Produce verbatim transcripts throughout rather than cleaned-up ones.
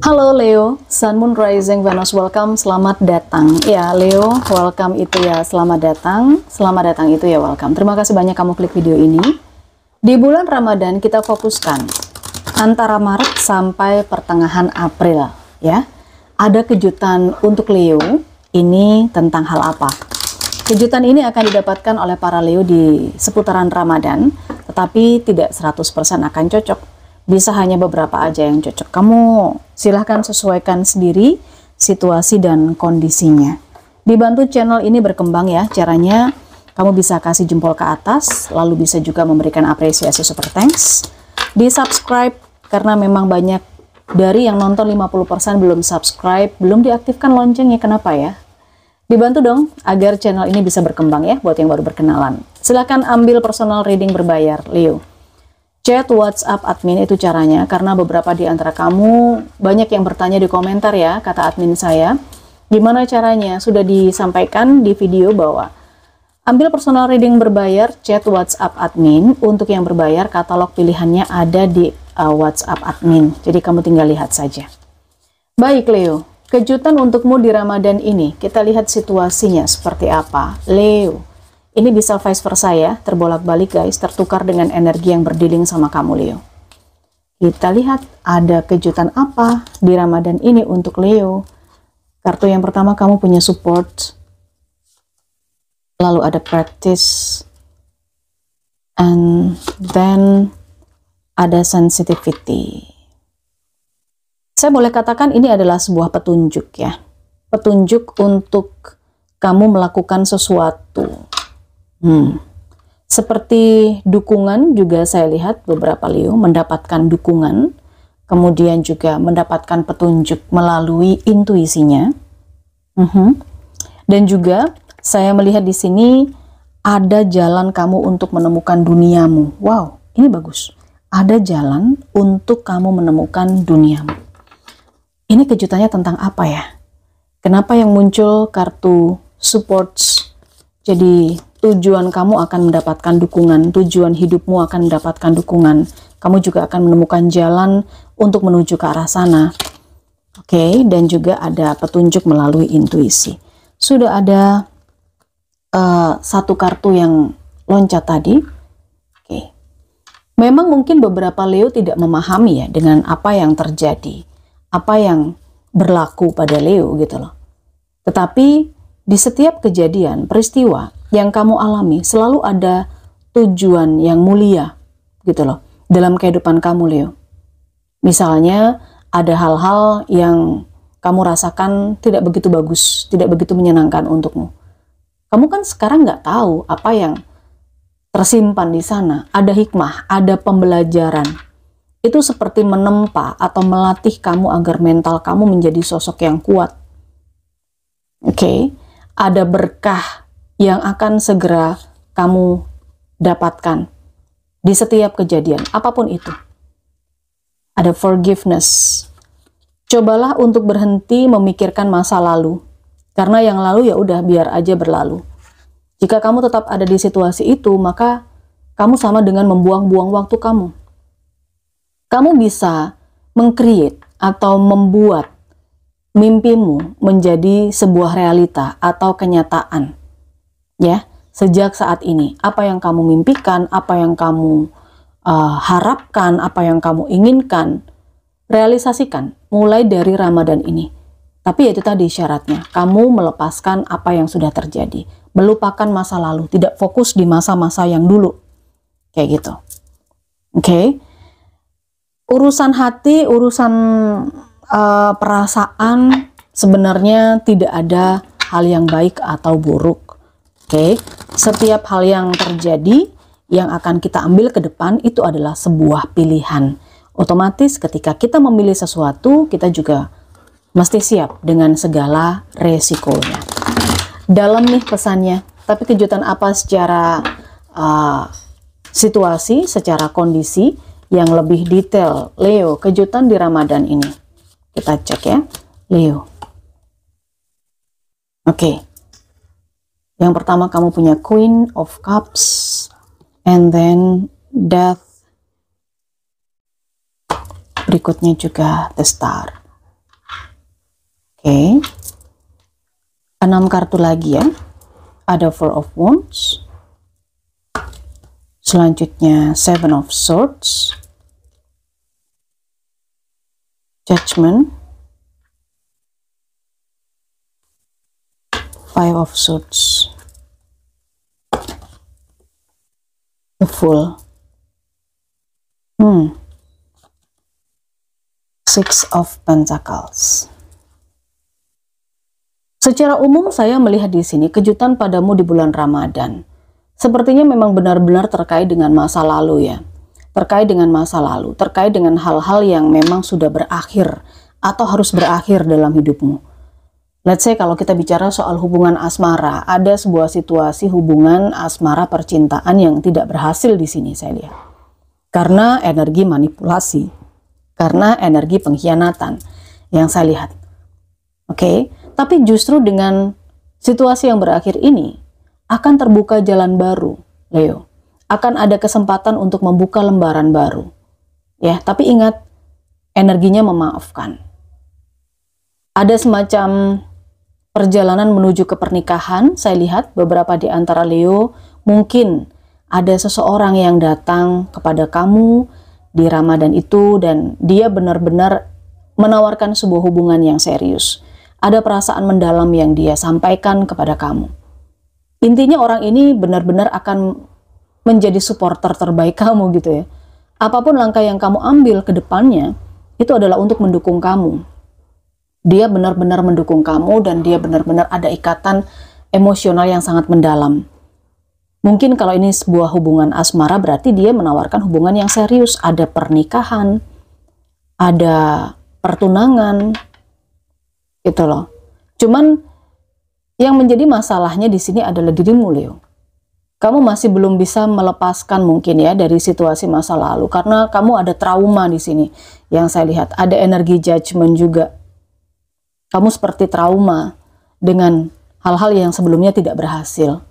Halo Leo, Sun Moon Rising Venus, welcome, selamat datang. Ya Leo, welcome itu ya selamat datang, selamat datang itu ya welcome. Terima kasih banyak kamu klik video ini. Di bulan Ramadan kita fokuskan antara Maret sampai pertengahan April ya. Ada kejutan untuk Leo, ini tentang hal apa? Kejutan ini akan didapatkan oleh para Leo di seputaran Ramadan, tetapi tidak seratus persen akan cocok. Bisa hanya beberapa aja yang cocok. Kamu silahkan sesuaikan sendiri situasi dan kondisinya. Dibantu channel ini berkembang ya. Caranya kamu bisa kasih jempol ke atas, lalu bisa juga memberikan apresiasi super thanks. Di subscribe karena memang banyak dari yang nonton lima puluh persen belum subscribe, belum diaktifkan loncengnya. Kenapa ya? Dibantu dong agar channel ini bisa berkembang ya buat yang baru berkenalan. Silahkan ambil personal reading berbayar Leo. Chat WhatsApp admin itu caranya, karena beberapa di antara kamu banyak yang bertanya di komentar ya, kata admin saya. Gimana caranya? Sudah disampaikan di video bawah. Ambil personal reading berbayar, chat WhatsApp admin. Untuk yang berbayar, katalog pilihannya ada di uh, WhatsApp admin. Jadi kamu tinggal lihat saja. Baik Leo, kejutan untukmu di Ramadan ini. Kita lihat situasinya seperti apa, Leo. Ini bisa vice versa ya, terbolak-balik guys, tertukar dengan energi yang berdiling sama kamu Leo. Kita lihat ada kejutan apa di Ramadan ini untuk Leo. Kartu yang pertama kamu punya support. Lalu ada practice. And then ada sensitivity. Saya boleh katakan ini adalah sebuah petunjuk ya. Petunjuk untuk kamu melakukan sesuatu. Hmm. Seperti dukungan juga saya lihat beberapa Leo mendapatkan dukungan, kemudian juga mendapatkan petunjuk melalui intuisinya. Uh-huh. Dan juga saya melihat di sini ada jalan kamu untuk menemukan duniamu. Wow, ini bagus. Ada jalan untuk kamu menemukan duniamu. Ini kejutannya tentang apa ya? Kenapa yang muncul kartu supports? Jadi tujuan kamu akan mendapatkan dukungan, tujuan hidupmu akan mendapatkan dukungan. Kamu juga akan menemukan jalan untuk menuju ke arah sana. Oke, okay, dan juga ada petunjuk melalui intuisi. Sudah ada uh, satu kartu yang loncat tadi. Oke, okay. Memang mungkin beberapa Leo tidak memahami ya dengan apa yang terjadi, apa yang berlaku pada Leo gitu loh. Tetapi di setiap kejadian, peristiwa yang kamu alami selalu ada tujuan yang mulia gitu loh dalam kehidupan kamu Leo. Misalnya ada hal-hal yang kamu rasakan tidak begitu bagus, tidak begitu menyenangkan untukmu. Kamu kan sekarang nggak tahu apa yang tersimpan di sana. Ada hikmah, ada pembelajaran. Itu seperti menempa atau melatih kamu agar mental kamu menjadi sosok yang kuat. Oke, okay. Ada berkah yang akan segera kamu dapatkan di setiap kejadian, apapun itu. Ada forgiveness. Cobalah untuk berhenti memikirkan masa lalu, karena yang lalu ya udah biar aja berlalu. Jika kamu tetap ada di situasi itu, maka kamu sama dengan membuang-buang waktu kamu. Kamu bisa meng-create atau membuat mimpimu menjadi sebuah realita atau kenyataan. Ya, sejak saat ini, apa yang kamu mimpikan, apa yang kamu uh, harapkan, apa yang kamu inginkan, realisasikan mulai dari Ramadan ini. Tapi ya itu tadi syaratnya, kamu melepaskan apa yang sudah terjadi, melupakan masa lalu, tidak fokus di masa-masa yang dulu. Kayak gitu. Oke. Okay. Urusan hati, urusan uh, perasaan sebenarnya tidak ada hal yang baik atau buruk. Oke, okay. Setiap hal yang terjadi yang akan kita ambil ke depan itu adalah sebuah pilihan. Otomatis ketika kita memilih sesuatu, kita juga mesti siap dengan segala resikonya. Dalam nih pesannya, tapi kejutan apa secara uh, situasi, secara kondisi yang lebih detail. Leo, kejutan di Ramadan ini. Kita cek ya, Leo. Oke. Okay. Yang pertama kamu punya Queen of Cups, and then Death. Berikutnya juga The Star. Oke, enam kartu lagi ya. Ada Four of Wands, selanjutnya Seven of Swords, Judgment, Five of Swords, The Fool, hmm. Six of Pentacles. Secara umum saya melihat di sini kejutan padamu di bulan Ramadan. Sepertinya memang benar-benar terkait dengan masa lalu ya. Terkait dengan masa lalu, terkait dengan hal-hal yang memang sudah berakhir atau harus berakhir dalam hidupmu. Let's say kalau kita bicara soal hubungan asmara, ada sebuah situasi hubungan asmara percintaan yang tidak berhasil di sini saya lihat. Karena energi manipulasi. Karena energi pengkhianatan yang saya lihat. Oke, okay? Tapi justru dengan situasi yang berakhir ini, akan terbuka jalan baru, Leo. Akan ada kesempatan untuk membuka lembaran baru. Ya, tapi ingat, energinya memaafkan. Ada semacam perjalanan menuju ke pernikahan, saya lihat beberapa di antara Leo, mungkin ada seseorang yang datang kepada kamu, di Ramadan itu dan dia benar-benar menawarkan sebuah hubungan yang serius. Ada perasaan mendalam yang dia sampaikan kepada kamu. Intinya orang ini benar-benar akan menjadi supporter terbaik kamu gitu ya. Apapun langkah yang kamu ambil ke depannya, itu adalah untuk mendukung kamu. Dia benar-benar mendukung kamu dan dia benar-benar ada ikatan emosional yang sangat mendalam. Mungkin kalau ini sebuah hubungan asmara berarti dia menawarkan hubungan yang serius. Ada pernikahan, ada pertunangan, gitu loh. Cuman yang menjadi masalahnya di sini adalah dirimu, Leo. Kamu masih belum bisa melepaskan mungkin ya dari situasi masa lalu. Karena kamu ada trauma di sini yang saya lihat. Ada energi judgment juga. Kamu seperti trauma dengan hal-hal yang sebelumnya tidak berhasil.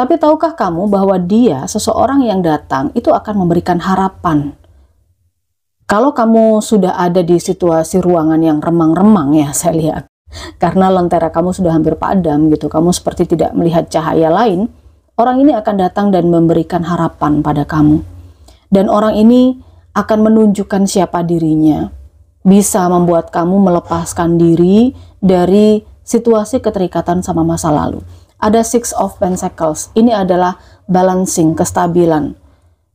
Tapi tahukah kamu bahwa dia, seseorang yang datang, itu akan memberikan harapan. Kalau kamu sudah ada di situasi ruangan yang remang-remang ya saya lihat. Karena lentera kamu sudah hampir padam gitu, kamu seperti tidak melihat cahaya lain. Orang ini akan datang dan memberikan harapan pada kamu. Dan orang ini akan menunjukkan siapa dirinya. Bisa membuat kamu melepaskan diri dari situasi keterikatan sama masa lalu. Ada Six of Pentacles, ini adalah balancing, kestabilan.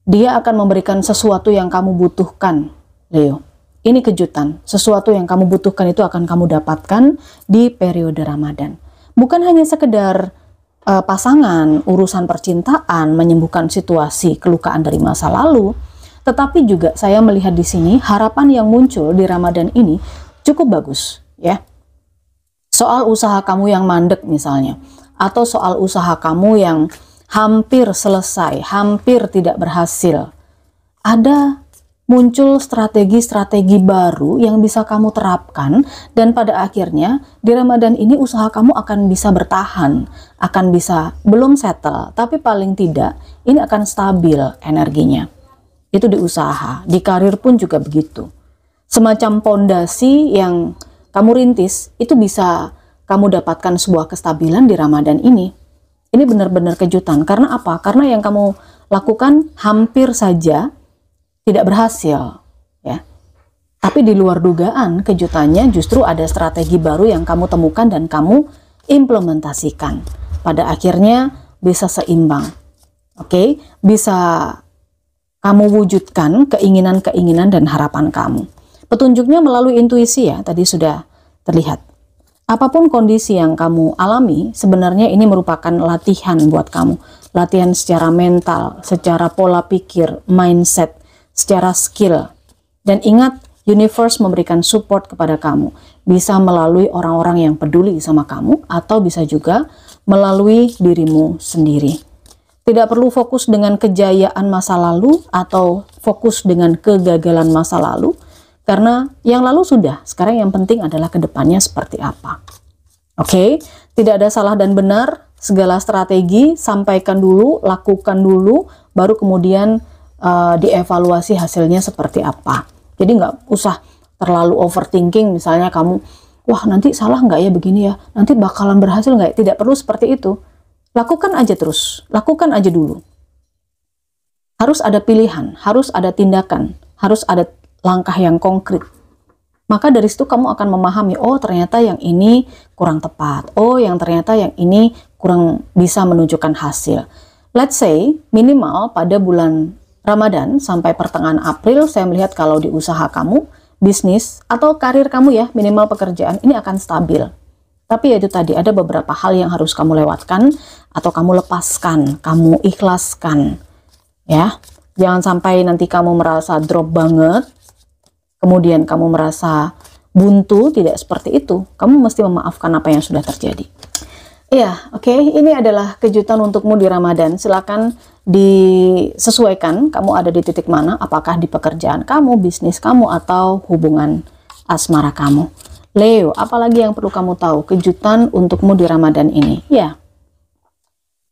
Dia akan memberikan sesuatu yang kamu butuhkan, Leo. Ini kejutan, sesuatu yang kamu butuhkan itu akan kamu dapatkan di periode Ramadan. Bukan hanya sekedar uh, pasangan, urusan percintaan, menyembuhkan situasi kelukaan dari masa lalu, tetapi juga saya melihat di sini harapan yang muncul di Ramadan ini cukup bagus, ya. Soal usaha kamu yang mandek misalnya. Atau soal usaha kamu yang hampir selesai, hampir tidak berhasil. Ada muncul strategi-strategi baru yang bisa kamu terapkan dan pada akhirnya di Ramadan ini usaha kamu akan bisa bertahan, akan bisa belum settle, tapi paling tidak ini akan stabil energinya. Itu di usaha, di karir pun juga begitu. Semacam pondasi yang kamu rintis itu bisa kamu dapatkan sebuah kestabilan di Ramadan ini. Ini benar-benar kejutan. Karena apa? Karena yang kamu lakukan hampir saja tidak berhasil, ya. Tapi di luar dugaan, kejutannya justru ada strategi baru yang kamu temukan dan kamu implementasikan. Pada akhirnya bisa seimbang. Oke, bisa kamu wujudkan keinginan-keinginan dan harapan kamu. Petunjuknya melalui intuisi ya, tadi sudah terlihat. Apapun kondisi yang kamu alami, sebenarnya ini merupakan latihan buat kamu. Latihan secara mental, secara pola pikir, mindset, secara skill. Dan ingat, universe memberikan support kepada kamu. Bisa melalui orang-orang yang peduli sama kamu, atau bisa juga melalui dirimu sendiri. Tidak perlu fokus dengan kejayaan masa lalu, atau fokus dengan kegagalan masa lalu. Karena yang lalu sudah, sekarang yang penting adalah kedepannya seperti apa. Oke, tidak ada salah dan benar, segala strategi sampaikan dulu, lakukan dulu, baru kemudian uh, dievaluasi hasilnya seperti apa. Jadi nggak usah terlalu overthinking, misalnya kamu wah nanti salah nggak ya begini ya, nanti bakalan berhasil nggak ya? Tidak perlu seperti itu. Lakukan aja terus, lakukan aja dulu. Harus ada pilihan, harus ada tindakan, harus ada langkah yang konkret. Maka dari situ kamu akan memahami, oh ternyata yang ini kurang tepat, oh yang ternyata yang ini kurang bisa menunjukkan hasil. Let's say minimal pada bulan Ramadan sampai pertengahan April, saya melihat kalau di usaha kamu, bisnis atau karir kamu ya, minimal pekerjaan ini akan stabil. Tapi ya itu tadi, ada beberapa hal yang harus kamu lewatkan atau kamu lepaskan, kamu ikhlaskan. Ya, jangan sampai nanti kamu merasa drop banget, kemudian kamu merasa buntu, tidak seperti itu. Kamu mesti memaafkan apa yang sudah terjadi. Iya, oke, okay. Ini adalah kejutan untukmu di Ramadan. Silakan disesuaikan kamu ada di titik mana, apakah di pekerjaan kamu, bisnis kamu, atau hubungan asmara kamu. Leo, apalagi yang perlu kamu tahu kejutan untukmu di Ramadan ini? Ya,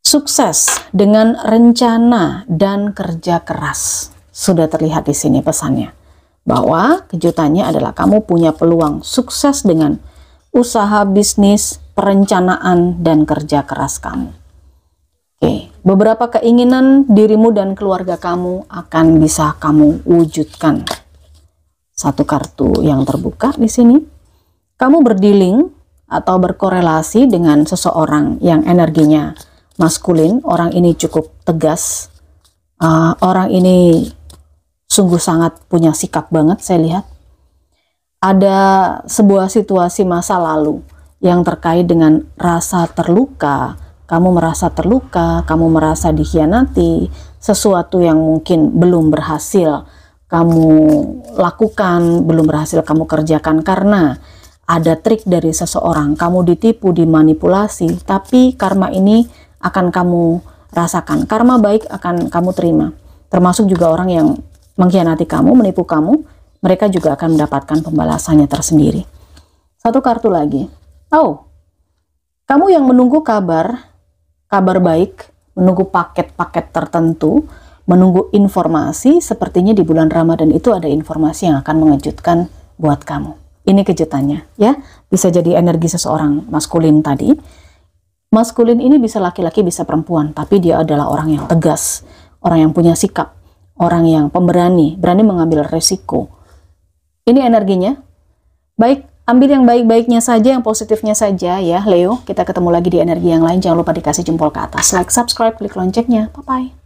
sukses dengan rencana dan kerja keras. Sudah terlihat di sini pesannya, bahwa kejutannya adalah kamu punya peluang sukses dengan usaha, bisnis, perencanaan, dan kerja keras kamu. Oke, beberapa keinginan dirimu dan keluarga kamu akan bisa kamu wujudkan. Satu kartu yang terbuka di sini, kamu berdealing atau berkorelasi dengan seseorang yang energinya maskulin. Orang ini cukup tegas, uh, orang ini sungguh sangat punya sikap banget, saya lihat. Ada sebuah situasi masa lalu yang terkait dengan rasa terluka. Kamu merasa terluka, kamu merasa dikhianati, sesuatu yang mungkin belum berhasil kamu lakukan, belum berhasil kamu kerjakan karena ada trik dari seseorang, kamu ditipu, dimanipulasi, tapi karma ini akan kamu rasakan. Karma baik akan kamu terima, termasuk juga orang yang mengkhianati kamu, menipu kamu, mereka juga akan mendapatkan pembalasannya tersendiri. Satu kartu lagi. Oh, kamu yang menunggu kabar, kabar baik, menunggu paket-paket tertentu, menunggu informasi, sepertinya di bulan Ramadan itu ada informasi yang akan mengejutkan buat kamu. Ini kejutannya, ya. Bisa jadi energi seseorang maskulin tadi. Maskulin ini bisa laki-laki, bisa perempuan, tapi dia adalah orang yang tegas, orang yang punya sikap, orang yang pemberani, berani mengambil resiko. Ini energinya. Baik, ambil yang baik-baiknya saja, yang positifnya saja ya Leo. Kita ketemu lagi di energi yang lain. Jangan lupa dikasih jempol ke atas, like, subscribe, klik loncengnya. Bye-bye.